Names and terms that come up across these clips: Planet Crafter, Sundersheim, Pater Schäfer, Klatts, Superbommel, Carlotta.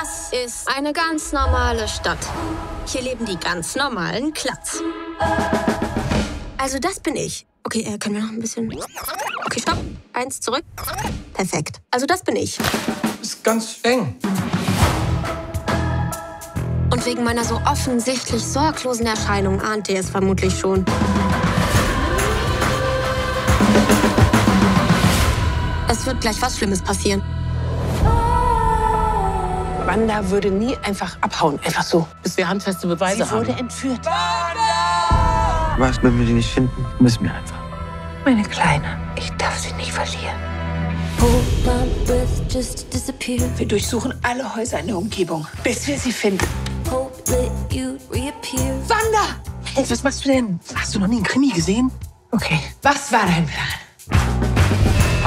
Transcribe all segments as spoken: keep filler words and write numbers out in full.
Das ist eine ganz normale Stadt. Hier leben die ganz normalen Klatts. Also das bin ich. Okay, äh, können wir noch ein bisschen... Okay, stopp. Eins zurück. Perfekt. Also das bin ich. Ist ganz eng. Und wegen meiner so offensichtlich sorglosen Erscheinung ahnt ihr es vermutlich schon. Es wird gleich was Schlimmes passieren. Wanda würde nie einfach abhauen, einfach so, bis wir handfeste Beweise haben. Sie wurde entführt. Wanda! Was, wenn wir die nicht finden? Müssen wir einfach. Meine Kleine, ich darf sie nicht verlieren. Wir durchsuchen alle Häuser in der Umgebung, bis wir sie finden. Wanda! Hey, was machst du denn? Hast du noch nie einen Krimi gesehen? Okay. Was war dein Plan?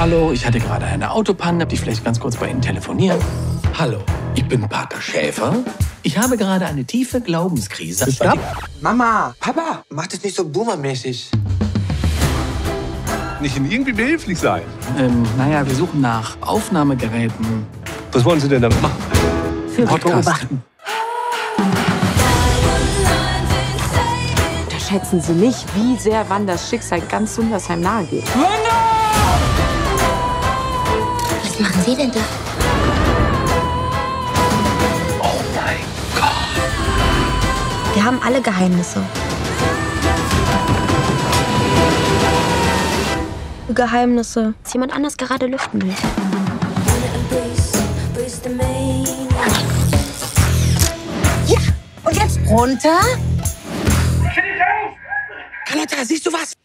Hallo, ich hatte gerade eine Autopanne, hab ich vielleicht ganz kurz bei Ihnen telefoniert. Hallo, ich bin Pater Schäfer. Ich habe gerade eine tiefe Glaubenskrise. Stopp! Mama, Papa, macht es nicht so boomermäßig. Nicht in irgendwie behilflich sein. Ähm, naja, wir suchen nach Aufnahmegeräten. Was wollen Sie denn damit machen? Für beobachten. Unterschätzen Sie nicht, wie sehr Wandas Schicksal ganz Sundersheim nahe geht. Wanda! Was machen Sie denn da? Oh mein Gott! Wir haben alle Geheimnisse. Geheimnisse, dass jemand anders gerade lüften will. Ja, und jetzt runter. Carlotta, siehst du was?